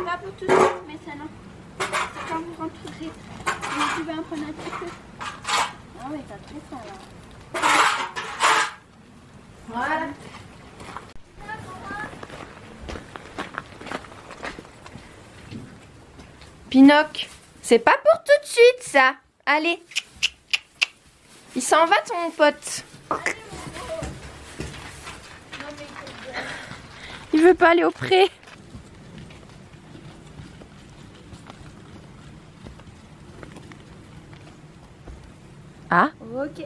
c'est pas pour tout de suite, mais ça non. C'est quand vous rentrerez. Donc tu vas en prendre un petit peu. Ah oui, t'as pris ça là. Voilà. Pinoc, c'est pas pour tout de suite ça. Allez. Il s'en va ton pote. Il veut pas aller au pré. Ah. Ok.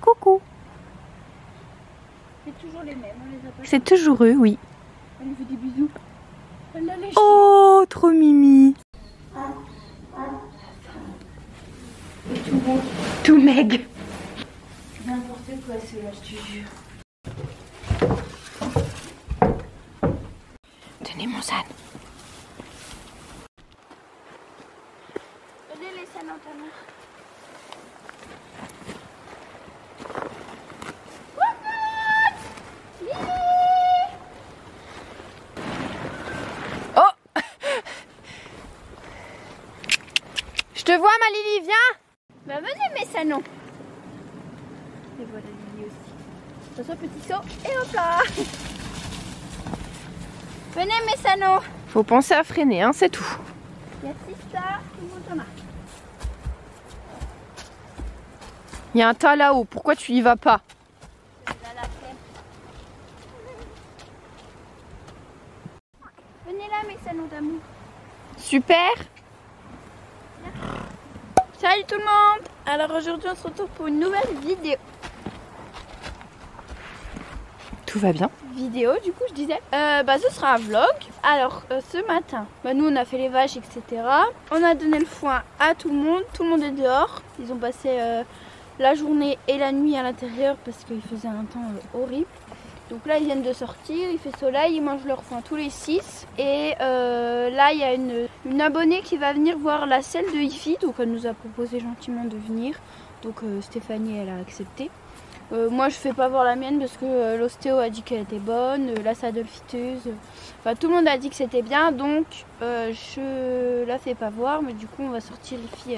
Coucou. C'est toujours les mêmes, on les a pas. C'est toujours eux, oui. On lui fait des bisous. Oh, trop mimi. Tout bon. Tout meg. N'importe quoi, ceux-là, je te jure. Tenez mon san. Oh, je te vois, ma Lili, viens. Bah vas-y, mets ça non. Et voilà Lili aussi. Attention, petit saut et hop là. Venez, mets ça non. Faut penser à freiner, hein, c'est tout. Merci ça, tout le monde en a. Il y a un tas là-haut, pourquoi tu y vas pas? Venez là mes salons d'amour. Super. Salut tout le monde. Alors aujourd'hui on se retrouve pour une nouvelle vidéo. Tout va bien? Vidéo du coup je disais. Ce sera un vlog. Alors ce matin, nous on a fait les vaches etc. On a donné le foin à tout le monde est dehors. Ils ont passé... la journée et la nuit à l'intérieur parce qu'il faisait un temps horrible. Donc là ils viennent de sortir, il fait soleil, ils mangent leur foin tous les 6. Et là il y a une abonnée qui va venir voir la selle de Iphy. Donc elle nous a proposé gentiment de venir. Donc Stéphanie elle a accepté. Moi je fais pas voir la mienne parce que l'ostéo a dit qu'elle était bonne, la sadolfiteuse, enfin tout le monde a dit que c'était bien. Donc je la fais pas voir mais du coup on va sortir Iphy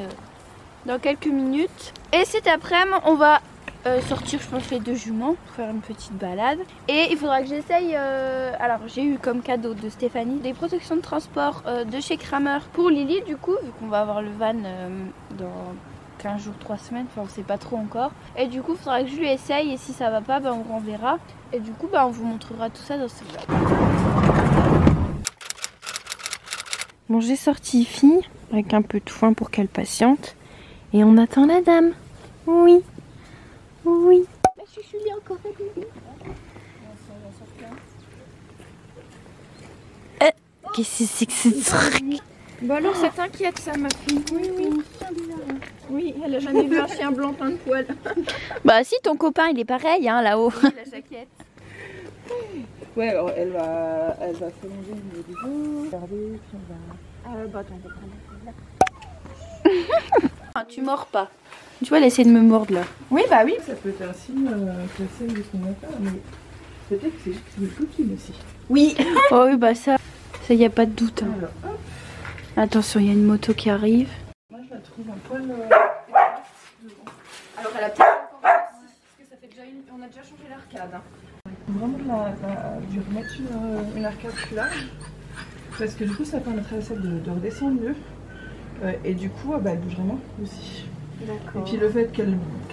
dans quelques minutes. Et cet après-midi, on va sortir, je pense, les deux juments pour faire une petite balade. Et il faudra que j'essaye... Alors, j'ai eu comme cadeau de Stéphanie des protections de transport de chez Kramer pour Lili, du coup, vu qu'on va avoir le van dans 15 jours, 3 semaines. Enfin, on sait pas trop encore. Et du coup, il faudra que je lui essaye. Et si ça va pas, on renverra. Et du coup, on vous montrera tout ça dans ce vlog. Bon, j'ai sorti Iphy avec un peu de foin pour qu'elle patiente. Et on attend la dame. Oui. Oui. La chouchou est encore à Lili. Qu'est-ce que c'est que ce truc? Bon alors ça t'inquiète ça ma fille. Oui, oui. Oui, elle a jamais vu un chien blanc plein de poils. Bah si, ton copain il est pareil hein, là-haut. Oui, la jaquette. Ouais, alors elle va se manger une vidéo. Regardez, puis on va... attends, on va prendre la là. Ah, tu mords pas. Tu vois, elle essaie de me mordre là. Oui, bah oui. Ça peut être un signe que la selle de son enfant, mais peut-être que c'est juste une coquine aussi. Oui. Oh oui, bah ça, ça y a pas de doute. Hein. Alors, hop. Attention, il y a une moto qui arrive. Moi, je la trouve un poil. Alors, elle a peut-être encore aussi, parce que ça fait déjà une. On a déjà changé l'arcade. Hein. Vraiment, je vais remettre une arcade plus large, parce que du coup, ça permettrait à celle de redescendre mieux. Et du coup, elle bouge vraiment aussi. Et puis le fait qu'elle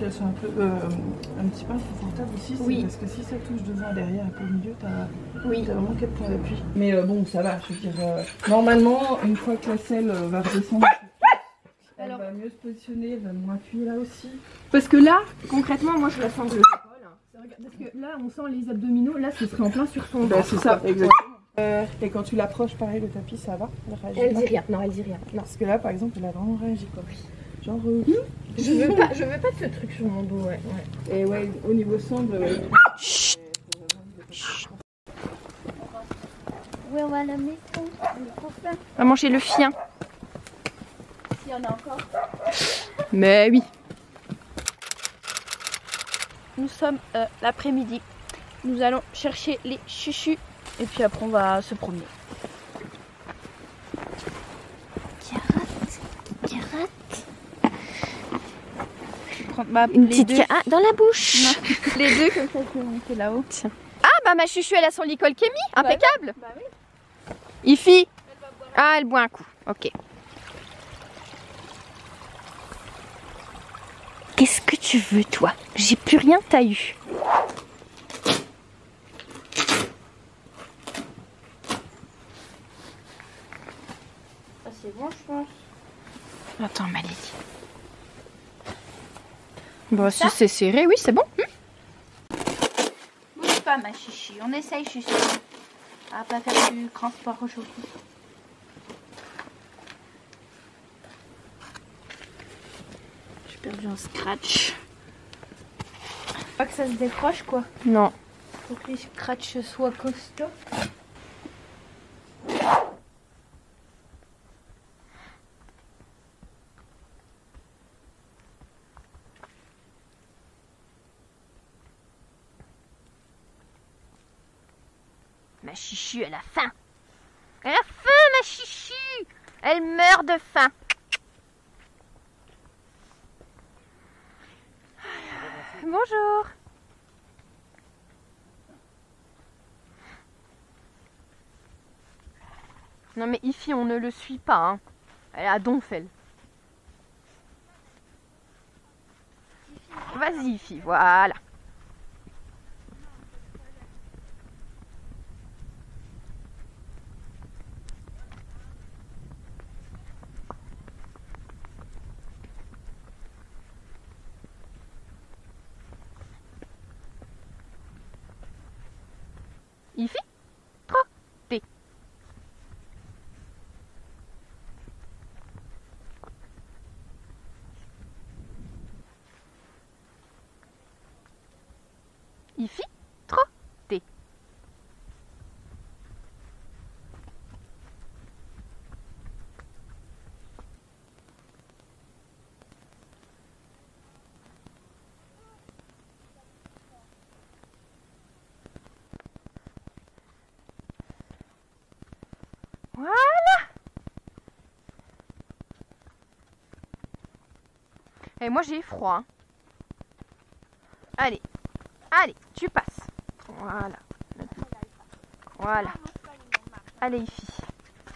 soit un petit peu inconfortable aussi, oui. Parce que si ça touche devant, derrière, un peu au milieu, t'as oui. Vraiment 4 points d'appui. Mais bon, ça va, je veux dire, normalement, une fois que la selle va redescendre, elle va mieux se positionner, elle va moins appuyer là aussi. Parce que là, concrètement, moi je la sens de l'épaule. Hein. Parce que là, on sent les abdominaux, là, ce serait en plein sur son ventre. C'est ça, exactement. Et quand tu l'approches, pareil, le tapis, ça va? Elle réagit pas. Elle dit rien, non, elle dit rien. Non. Parce que là, par exemple, elle a vraiment réagi, quoi. Genre. Je veux pas de ce truc sur mon dos, ouais. Et ouais, au niveau sangle, ouais. Chut. Ouais, on va la mettre. On va manger le chien. Il y en a encore. Mais oui. Nous sommes l'après-midi. Nous allons chercher les chuchus et puis après on va se promener. Carotte. Je prends une petite carotte dans la bouche. Non. Les deux comme ça qui vont monter là-haut. Ah bah ma chuchu elle a son licolchémie, impeccable. Bah oui. Iphy. Ah elle boit un coup. Ok. Qu'est-ce que tu veux toi? J'ai plus rien, t'as eu. Ah, c'est bon je pense. Attends Malik. Bon si c'est serré, oui c'est bon. Bouge pas ma chichi, on essaye juste. À pas faire du transport aujourd'hui. J'ai un scratch. Pas que ça se décroche quoi. Non. Faut que les scratchs soient costauds. Ma chichu elle a faim. Elle a faim ma chichu. Elle meurt de faim. Bonjour. Non mais Iphy, on ne le suit pas. Hein. Elle est à Donfel. Vas-y Iphy, voilà. Iphy, trotté. Iphy, trotté. Voilà. Et moi j'ai froid. Hein. Allez, allez, tu passes. Voilà. Voilà. Allez Iphy.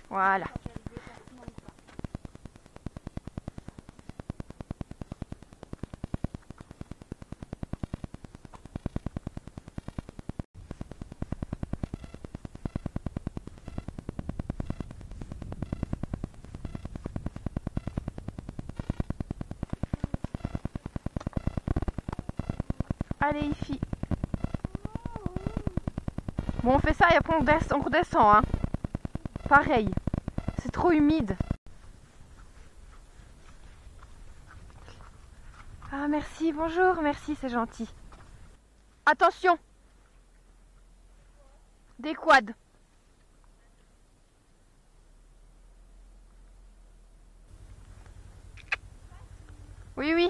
Voilà. Allez Iphy. Bon on fait ça et après on redescend hein. Pareil. C'est trop humide. Ah merci, bonjour, merci, c'est gentil. Attention. Des quads. Oui oui.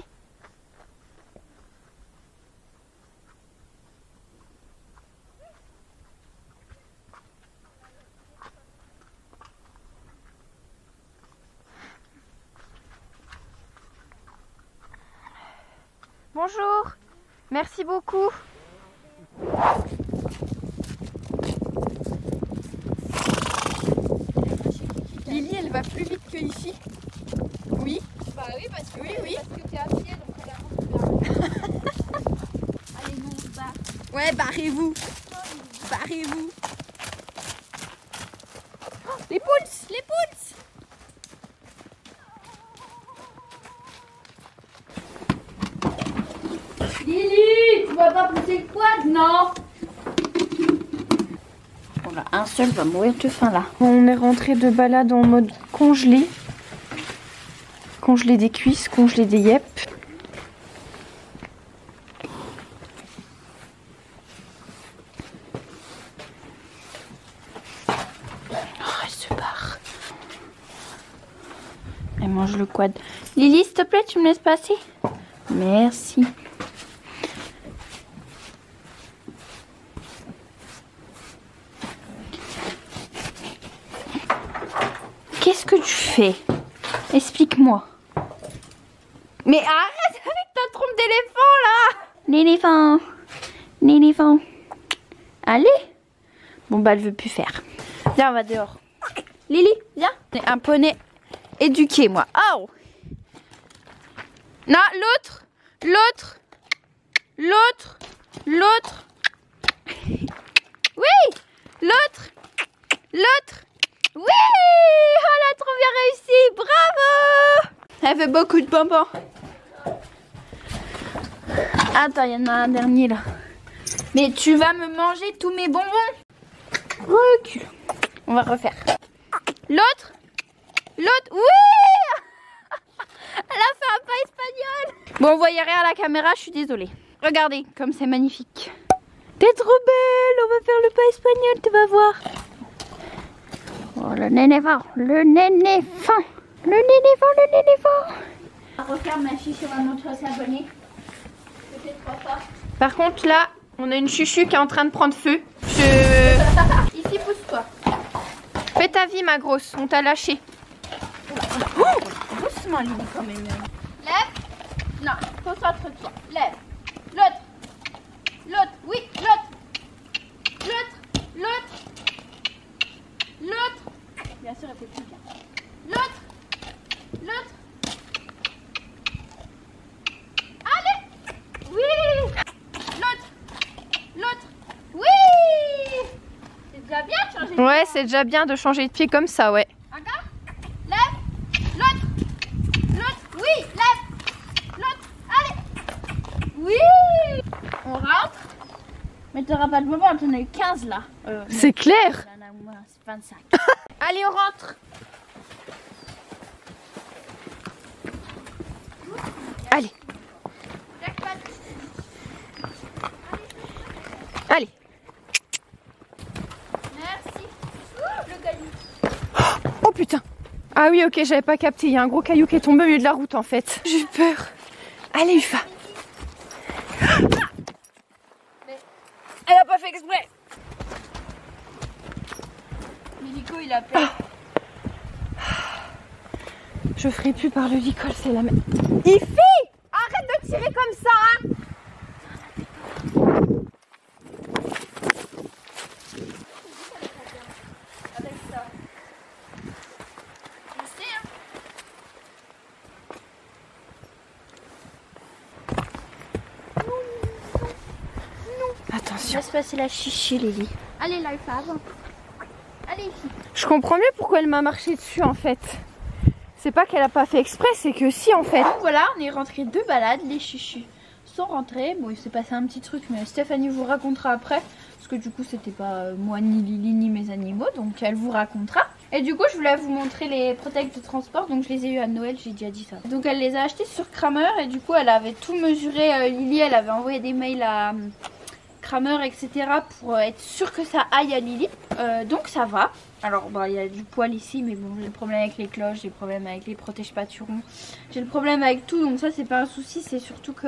Bonjour, merci beaucoup. Lili, elle va plus vite que Iphy. Oui. Bah oui, parce que t'es à pied, donc on la rentre là. Allez, nous, on se barre. Ouais, barrez-vous. Barrez-vous. Oh, les poulses, les poulses. Lili, tu vas pas pousser le quad, non? Voilà, un seul va mourir de faim là. On est rentré de balade en mode congelé. congelé des cuisses, congelé des yep. Mange le quad. Lili, s'il te plaît, tu me laisses passer? Merci. Qu'est-ce que tu fais? Explique-moi. Mais arrête avec ta trompe d'éléphant là! L'éléphant. L'éléphant. Allez. Bon bah elle veut plus faire. Viens, on va dehors. Lili, viens. C'est un poney. Éduquer moi. Oh non, l'autre, l'autre, l'autre, l'autre. Oui, l'autre, l'autre. Oui, oh là, trop bien réussi, bravo. Elle fait beaucoup de bonbons. Attends, il y en a un dernier là. Mais tu vas me manger tous mes bonbons. Recule. On va refaire. L'autre. L'autre, oui! Elle a fait un pas espagnol! Bon, on voyait rien à la caméra, je suis désolée. Regardez, comme c'est magnifique. T'es trop belle, on va faire le pas espagnol, tu vas voir. Oh, le nénéphant, le nénéphant, le nénéphant, le nénéphant. On va refaire ma chuchu à notre abonné. Peut-être pas fort. Par contre, là, on a une chuchu qui est en train de prendre feu. Ici, pousse-toi. Fais ta vie, ma grosse, on t'a lâché. Oh, doucement, Lili, quand même. Lève. Non, concentre-toi. Lève. L'autre. L'autre. Oui, l'autre. L'autre. L'autre. L'autre. Bien sûr, elle fait plus bien. L'autre. L'autre. Allez. Oui. L'autre. L'autre. Oui. C'est déjà bien de changer de pied. Ouais, c'est déjà bien de changer de pied comme ça, ouais. T'auras pas de bonbons, t'en as eu 15 là. C'est clair. C'est 25. Allez, on rentre. Allez. Allez. Merci. Ouh, le caillou. Oh putain. Ah oui, ok, j'avais pas capté. Il y a un gros caillou qui est tombé au milieu de la route en fait. J'ai eu peur. Allez, Iphy. Elle a pas fait exprès. L'hélico il a peur. Je ferai plus par le licol, c'est la même. Iphy, arrête de tirer comme ça hein. Passer la chichi, Lili. Allez, là, avant. Allez, ici. Je comprends mieux pourquoi elle m'a marché dessus en fait. C'est pas qu'elle a pas fait exprès, c'est que si en fait. Voilà, on est rentrés de balade. Les chichus sont rentrés. Bon, il s'est passé un petit truc, mais Stéphanie vous racontera après. Parce que du coup, c'était pas moi, ni Lili, ni mes animaux. Donc, elle vous racontera. Et du coup, je voulais vous montrer les protectes de transport. Donc, je les ai eu à Noël, j'ai déjà dit ça. Donc, elle les a achetés sur Kramer. Et du coup, elle avait tout mesuré. Lili, elle avait envoyé des mails à Kramer, etc. pour être sûr que ça aille à Lili. Donc ça va. Alors bah il y a du poil ici, mais bon, j'ai le problème avec les cloches, j'ai le problème avec les protèges pâturons, j'ai le problème avec tout, donc ça c'est pas un souci, c'est surtout que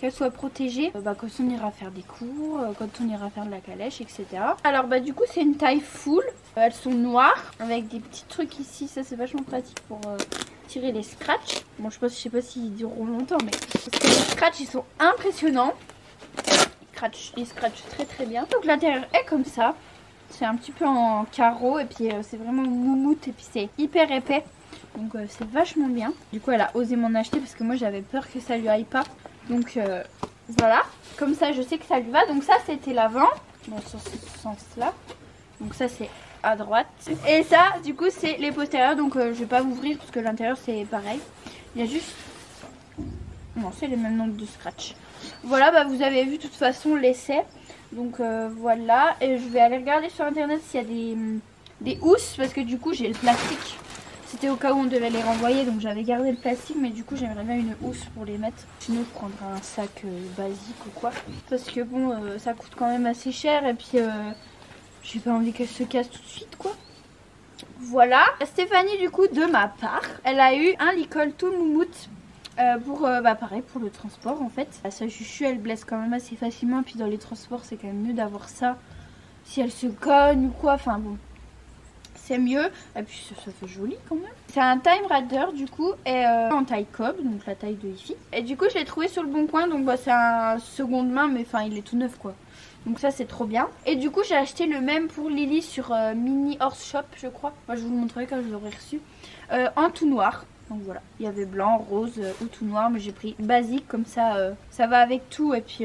qu'elle soit protégée quand on ira faire des cours, quand on ira faire de la calèche, etc. Alors bah du coup c'est une taille full, elles sont noires avec des petits trucs ici, ça c'est vachement pratique pour tirer les scratchs. Bon je sais pas s'ils dureront longtemps, mais parce que les scratchs ils sont impressionnants. Ils scratchent très très bien. Donc l'intérieur est comme ça. C'est un petit peu en carreau. Et puis c'est vraiment moumoute. Et puis c'est hyper épais. Donc c'est vachement bien. Du coup elle a osé m'en acheter parce que moi j'avais peur que ça lui aille pas. Donc voilà. Comme ça je sais que ça lui va. Donc ça c'était l'avant. Dans ce sens là. Donc ça c'est à droite. Et ça du coup c'est les postérieurs. Donc je vais pas ouvrir parce que l'intérieur c'est pareil. Il y a juste... Non c'est les mêmes nombres de scratch. Voilà, bah vous avez vu de toute façon l'essai. Donc voilà. Et je vais aller regarder sur internet s'il y a des housses. Parce que du coup j'ai le plastique C'était au cas où on devait les renvoyer, donc j'avais gardé le plastique, mais du coup j'aimerais bien une housse pour les mettre. Sinon je prendrai un sac basique ou quoi, parce que bon, ça coûte quand même assez cher et puis j'ai pas envie qu'elle se casse tout de suite quoi. Voilà, Stéphanie du coup de ma part, elle a eu un licol tout moumoute pour pareil pour le transport en fait. Sa chuchu elle blesse quand même assez facilement, puis dans les transports c'est quand même mieux d'avoir ça. Si elle se cogne ou quoi, enfin bon, c'est mieux. Et puis ça fait joli quand même. C'est un Time Rider du coup, et en taille cob, donc la taille de Iphy. Et du coup je l'ai trouvé sur le Bon Coin, donc bah, c'est un seconde main, mais enfin il est tout neuf quoi. Donc ça c'est trop bien. Et du coup j'ai acheté le même pour Lili sur Mini Horse Shop je crois. Moi je vous le montrerai quand je l'aurai reçu. En tout noir. Donc voilà, il y avait blanc, rose ou tout noir, mais j'ai pris basique comme ça, ça va avec tout. Et puis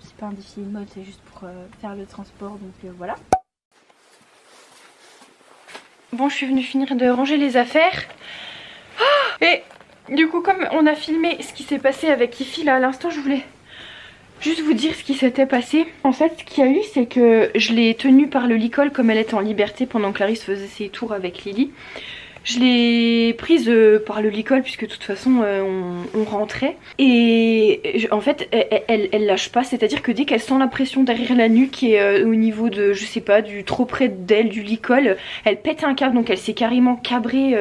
c'est pas un défi de mode, c'est juste pour faire le transport, donc voilà. Bon, je suis venue finir de ranger les affaires. Oh, et du coup comme on a filmé ce qui s'est passé avec Iphy là à l'instant, je voulais juste vous dire ce qui s'était passé. En fait ce qu'il y a eu c'est que je l'ai tenue par le licol comme elle était en liberté pendant que Clarisse faisait ses tours avec Lili. Je l'ai prise par le licol puisque de toute façon on rentrait. Et en fait elle lâche pas, c'est à dire que dès qu'elle sent la pression derrière la nuque et au niveau de je sais pas du trop près d'elle du licol, elle pète un câble. Donc elle s'est carrément cabrée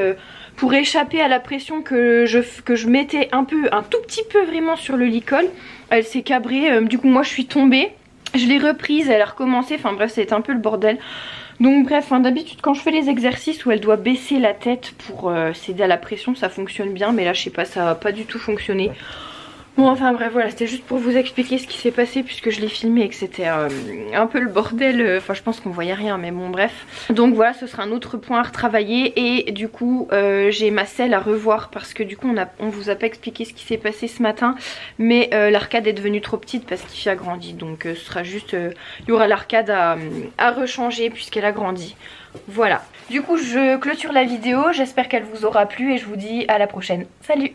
pour échapper à la pression que je mettais un tout petit peu vraiment sur le licol. Elle s'est cabrée, du coup moi je suis tombée, je l'ai reprise, elle a recommencé, enfin bref c'était un peu le bordel. Donc bref, hein, d'habitude quand je fais les exercices où elle doit baisser la tête pour céder à la pression, ça fonctionne bien, mais là je sais pas, ça a pas du tout fonctionné. Bon enfin bref, voilà, c'était juste pour vous expliquer ce qui s'est passé puisque je l'ai filmé et que c'était un peu le bordel, enfin je pense qu'on voyait rien mais bon bref. Donc voilà, ce sera un autre point à retravailler et du coup j'ai ma selle à revoir parce que du coup on vous a pas expliqué ce qui s'est passé ce matin, mais l'arcade est devenue trop petite parce qu'Iphy a grandi, donc ce sera juste, il y aura l'arcade à rechanger puisqu'elle a grandi. Voilà, du coup je clôture la vidéo, j'espère qu'elle vous aura plu et je vous dis à la prochaine, salut.